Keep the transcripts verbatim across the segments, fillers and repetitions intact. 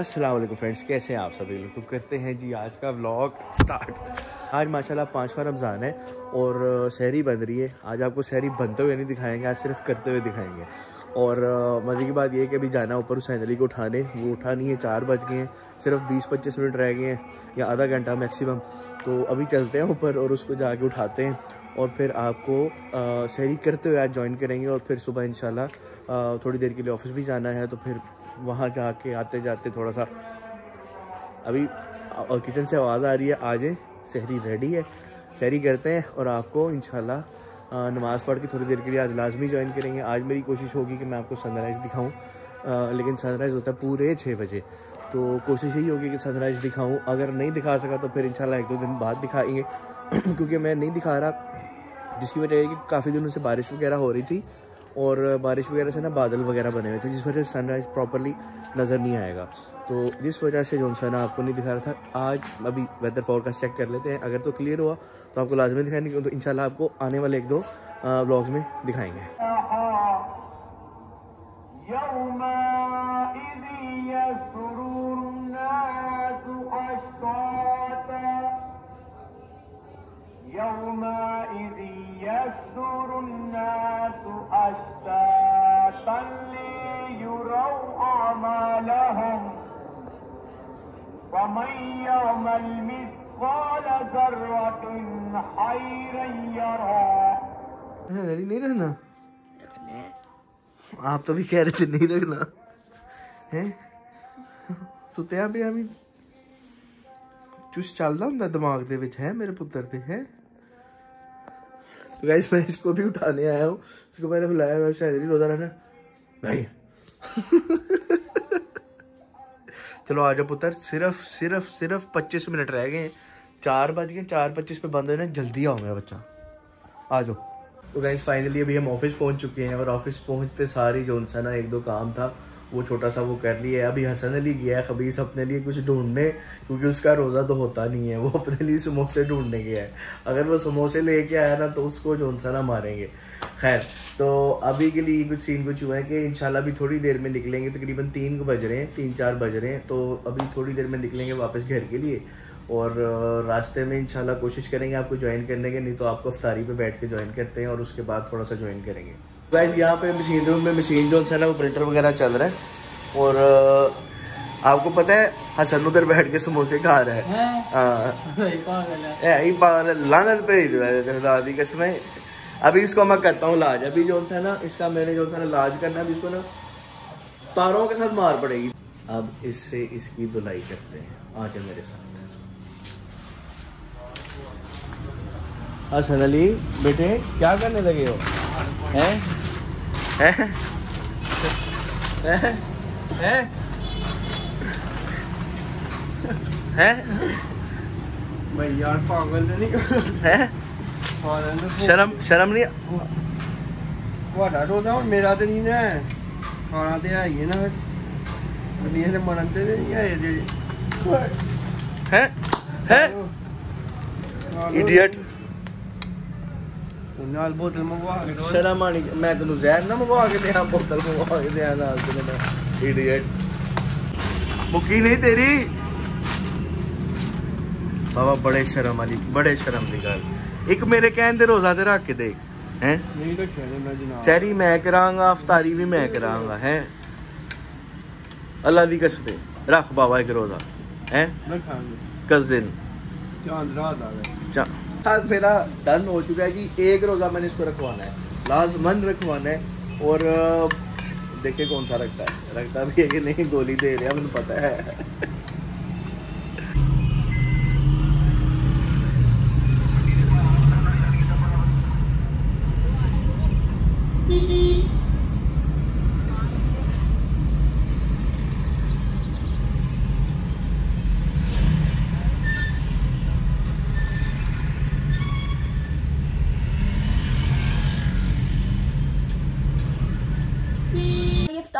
अस्सलाम वालेकुम फ्रेंड्स, कैसे हैं आप सभी लोग। तो करते हैं जी आज का व्लॉग स्टार्ट। आज माशाल्लाह पाँचवा रमज़ान है और सहरी बन रही है। आज आपको सहरी बनते हुए नहीं दिखाएंगे, आज सिर्फ करते हुए दिखाएंगे। और मज़े की बात यह है कि अभी जाना ऊपर हुसैन अली को उठाने, वो उठा नहीं है। चार बज गए हैं, सिर्फ बीस पच्चीस मिनट रह गए हैं या आधा घंटा मैक्सिमम। तो अभी चलते हैं ऊपर और उसको जाके उठाते हैं और फिर आपको सहरी करते हुए आज ज्वाइन करेंगे। और फिर सुबह इंशाल्लाह थोड़ी देर के लिए ऑफिस भी जाना है, तो फिर वहाँ जाके आते जाते थोड़ा सा अभी किचन से आवाज़ आ रही है। आज सहरी रेडी है, सहरी करते हैं और आपको इंशाल्लाह नमाज़ पढ़ के थोड़ी देर के लिए आज लाजमी ज्वाइन करेंगे। आज मेरी कोशिश होगी कि मैं आपको सनराइज़ दिखाऊं, लेकिन सनराइज़ होता है पूरे छः बजे, तो कोशिश यही होगी कि सनराइज़ दिखाऊँ। अगर नहीं दिखा सका तो फिर इंशाल्लाह एक दो दिन बाद दिखाएंगे, क्योंकि मैं नहीं दिखा रहा, जिसकी वजह है कि काफ़ी दिनों से बारिश वगैरह हो रही थी और बारिश वगैरह से ना बादल वगैरह बने हुए थे, जिस वजह से सनराइज़ प्रॉपरली नज़र नहीं आएगा। तो जिस वजह से जो ना आपको नहीं दिखा रहा था। आज अभी वेदर फोरकास्ट चेक कर लेते हैं, अगर तो क्लियर हुआ तो आपको लाजमी दिखाएंगे, तो इंशाल्लाह आपको आने वाले एक दो व्लॉग्स में दिखाएंगे। أشتاتا ليروا أعمالهم ومن يعمل مثقال ذرة خيرا يره। नहीं नहीं रहना, आप तो भी कह रहे थे नहीं रहना है। सुते आप भी अभी चुस चलता होंगे दिमाग दे विच है मेरे पुत्र ते है। तो गाइस मैं इसको भी उठाने आया हूँ, इसको मैंने बुलाया हुआ शायद रोजा रहना नहीं। चलो आ जाओ पुत्र, सिर्फ सिर्फ सिर्फ पच्चीस मिनट रह गए हैं। चार बज गए, चार पच्चीस पे बंद होना, जल्दी आओ मेरा बच्चा, आ जाओ। तो गाइस फाइनली अभी हम ऑफिस पहुँच चुके हैं और ऑफिस पहुँचते सारी जो उनसा ना एक दो काम था वो छोटा सा वो कर लिया है। अभी हसन अली गया है खबीस अपने लिए कुछ ढूंढने, क्योंकि उसका रोज़ा तो होता नहीं है। वो अपने लिए समोसे ढूंढने गया है, अगर वो समोसे लेके आया ना तो उसको जो उनसा ना मारेंगे। खैर तो अभी के लिए कुछ सीन कुछ हुआ है कि इंशाल्लाह अभी थोड़ी देर में निकलेंगे, तकरीबन तीन को बज रहे हैं, तीन चार बज रहे हैं। तो अभी थोड़ी देर में निकलेंगे वापस घर के लिए और रास्ते में इंशाल्लाह कोशिश करेंगे आपको ज्वाइन करने के, नहीं तो आपको अफ्तारी पर बैठ के ज्वाइन करते हैं और उसके बाद थोड़ा सा ज्वाइन करेंगे। गाइस यहाँ पे मशीन रूम में मशीन जो है ना वो प्रिंटर वगैरह चल रहा है। और आपको पता है हसन उधर बैठ के समोसे खा रहा है। लानत कसम है। अभी इसको मैं करता हूँ लाज, अभी जो है ना इसका मैंने जो है ना लाज करना है, इसको ना तारों के साथ मार पड़ेगी। अब इससे इसकी धुलाई करते हैं, आज मेरे साथ। हसन अली बेटे क्या करने लगे हो? है है? है? है? है? मैं यार पागल नहीं। है? शर्म शर्म नहीं। वाड़ा रोजा मेरा तो नहीं ना खाना तो है ही ना, नहीं मन तो नहीं है। है? है? इडियट नाल बोतल मंगवा के दो। शर्म आनी, मैं तेन जहर ना मंगवा के दे, बोतल मंगवा के दे नाल तेन। इडियट मुक्की नहीं तेरी बाबा, बड़े शर्म वाली, बड़े शर्म की गल। एक मेरे कहन दे रोजा ते रख के देख। हैं नहीं रखे मैं जनाब, सहरी मैं करांगा, अफ्तारी भी मैं करांगा। हैं अल्लाह दी कसम रख बाबा एक रोजा हैं कस दिन चांद रात आ गए। आज मेरा डन हो चुका है कि एक रोज़ा मैंने इसको रखवाना है, लाजमन रखवाना है। और देखिए कौन सा रखता है, रखता भी है कि नहीं। गोली दे रहा है मुझे पता है।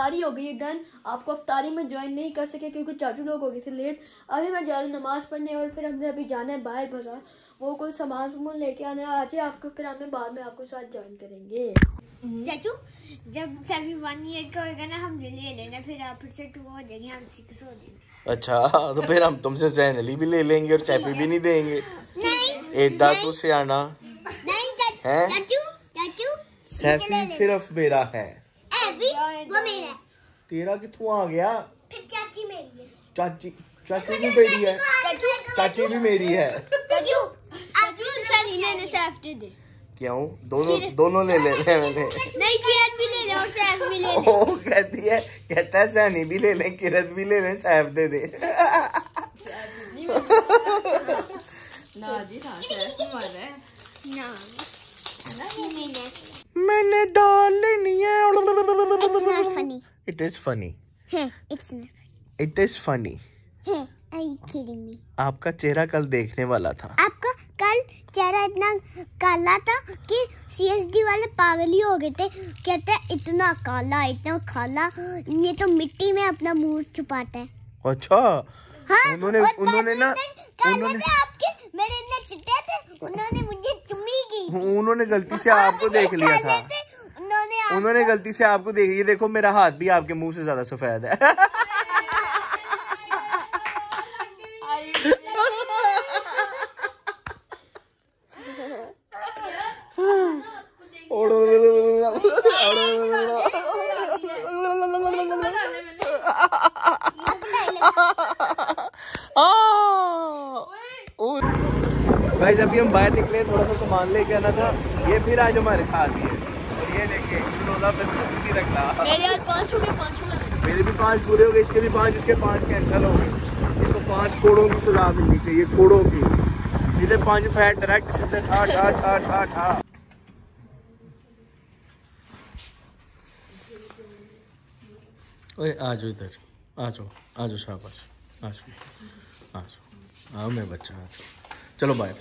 अफ्तारी हो गई डन, आपको अफ्तारी में ज्वाइन नहीं कर सके क्योंकि चाचू लोग हो गए से लेट। अभी मैं जा रहा हूँ नमाज पढ़ने और फिर हमने अभी जाना है बाहर बाजार, वो कोई सामान सामान लेके आना है। आज आपको फिर हमने बाद में आपको साथ ज्वाइन करेंगे। चाचू जब सभी वन ईयर का होगा ना हम ले लेना, फिर आप से टू हो जाएंगे, हम सिक्स हो जाएंगे। अच्छा तो फिर हम तुमसे चैनली भी ले लेंगे और चैपी भी नहीं देंगे। नहीं एडा तो से आना है चाचू, चाचू सैफी सिर्फ मेरा है, वो मेरा, तेरा कितों आ गया? फिर चाची मेरी है, चाची चाची भी मेरी है, चाची भी मेरी है। क्यों दोनों दोनों ले लेने ले मैंने नहीं किरत भी ले ले और सैफ भी ले ले। ओ कहती है कहता है सैनी भी ले ले, किरत भी ले ले, सैफ दे दे ना जी। हां सैफ तुम्हारा है ना ना, मैंने मैंने डालनी है। It's not funny, it is funny है, it's not, it is funny है। Are you kidding me? आपका चेहरा कल देखने वाला था, आपका कल चेहरा इतना काला था कि सीएसडी वाले पागल ही हो गए थे, कहते इतना काला इतना काला, ये तो मिट्टी में अपना मुंह छुपाता है। अच्छा हाँ, उन्होंने उन्होंने ना उन्होंने आपके मेरे इतने चिट्टे थे, उन्होंने मुझे चुमी की, उन्होंने गलती से आपको देख लिया था, उन्होंने उन्होंने गलती से आपको देख लिया। देखो मेरा हाथ भी आपके मुंह से ज्यादा सफेद है। भाई जब भी हम बाहर निकले थोड़ा सा सामान लेके आना था, ये फिर आज हमारे साथ ही है। और ये देखिए मेरे आज पाँच हो गए, पाँच हो गए, मेरे भी पाँच पूरे हो गए, इसके भी पाँच, इसके पाँच कैंसिल हो गए। इसको पाँच कोड़ों की सजा मिलनी चाहिए, कोड़ों की। इधर पाँच फैट डायरेक्ट सीधे ठा ठा ठा ठा ठा। ओए आ जाओ इधर, आ जाओ आ जाओ, शाबाश आ जाओ आ जाओ, आओ मैं बच्चा आ जाओ। चलो बाय।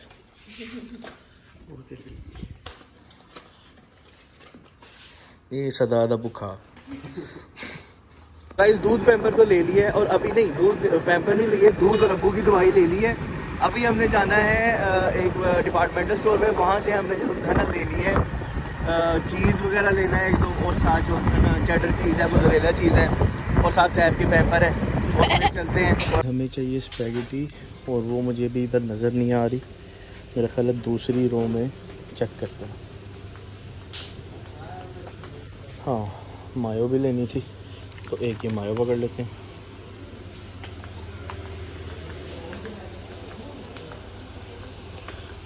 ये सदा दा भूखा। गाइस दूध पैम्पर तो ले लिया है, और अभी नहीं दूध पैम्पर नहीं लिए, दूध और अब्बू की दवाई ले ली है। अभी हमने जाना है एक डिपार्टमेंटल स्टोर में, वहाँ से हमने जो लेनी है चीज़ वगैरह लेना है, तो और साथ जो चटर चीज़ है मोज़रेला चीज़ है, और साथ सैफ के पैम्पर है। चलते हैं, हमें चाहिए स्पैगेटी, और वो मुझे भी इधर नज़र नहीं आ रही, मेरा ख्याल है दूसरी रो में चेक करते हैं। हाँ मायो भी लेनी थी, तो एक ये मायो पकड़ लेते हैं।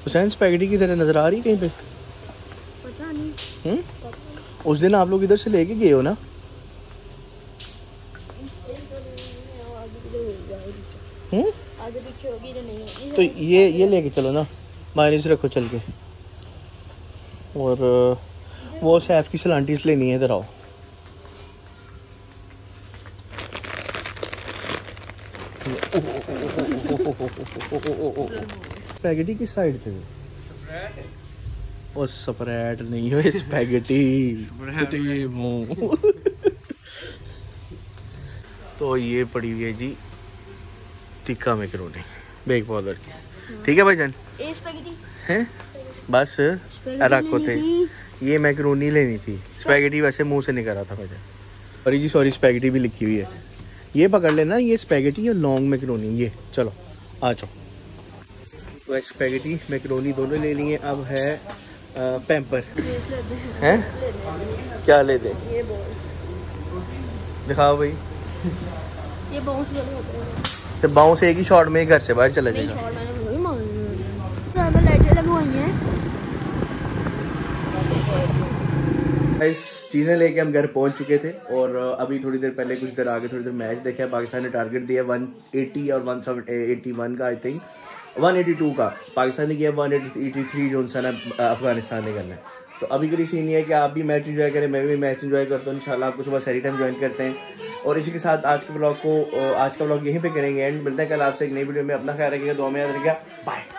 हुसैन स्पैगेटी की तरह नज़र आ रही कहीं पे? पता नहीं। हुँ? उस दिन आप लोग इधर से लेके गए हो ना? हुँ? नहीं तो ये ये लेके चलो ना, माइनस रखो चल के। और वो सैफ की सलांटीस लेनी है, इधर आओ। स्पैगेटी किस साइड थे? और स्प्रेड नहीं हो स्पैगेटी मुँह। तो ये पड़ी हुई है जी तिक्का मैकरोनी बेक पाउडर की। ठीक है भाईजान, ये स्पैगेटी है बस रखो थे, ये मैकरोनी लेनी थी। स्पैगेटी वैसे मुंह से नहीं कर रहा था भाईजान, अरे जी सॉरी। स्पैगेटी भी लिखी हुई है, ये पकड़ लेना, ये स्पैगेटी और लॉन्ग मैकरोनी। ये चलो आ जाओ। वह स्पैगेटी मैकरोनी दोनों ले लिए, अब है पैम्पर हैं क्या ले दे दिखाओ भाई। ये तो बाउंस एक ही शॉट में घर से बाहर चला जाएगा। चीज़ें लेके हम घर पहुंच चुके थे, और अभी थोड़ी देर पहले कुछ देर आगे थोड़ी देर मैच देखा। पाकिस्तान ने टारगेट दिया वन एटी और वन एटी वन का, I think one eighty two का। पाकिस्तान ने किया वन एटी थ्री, जो उनसा अफगानिस्तान ने करना। तो अभी के लिए सीन ये है कि आप भी मैच एंजॉय करें, मैं भी मैच एंजॉय करता हूँ। इंशाल्लाह आपको सुबह सही टाइम ज्वाइन करते हैं, और इसी के साथ आज के ब्लॉग को आज का ब्लॉग यहीं पे करेंगे एंड। मिलते हैं कल आपसे एक नई वीडियो में। अपना ख्याल रखिएगा, दुआ में याद रखिएगा, बाय।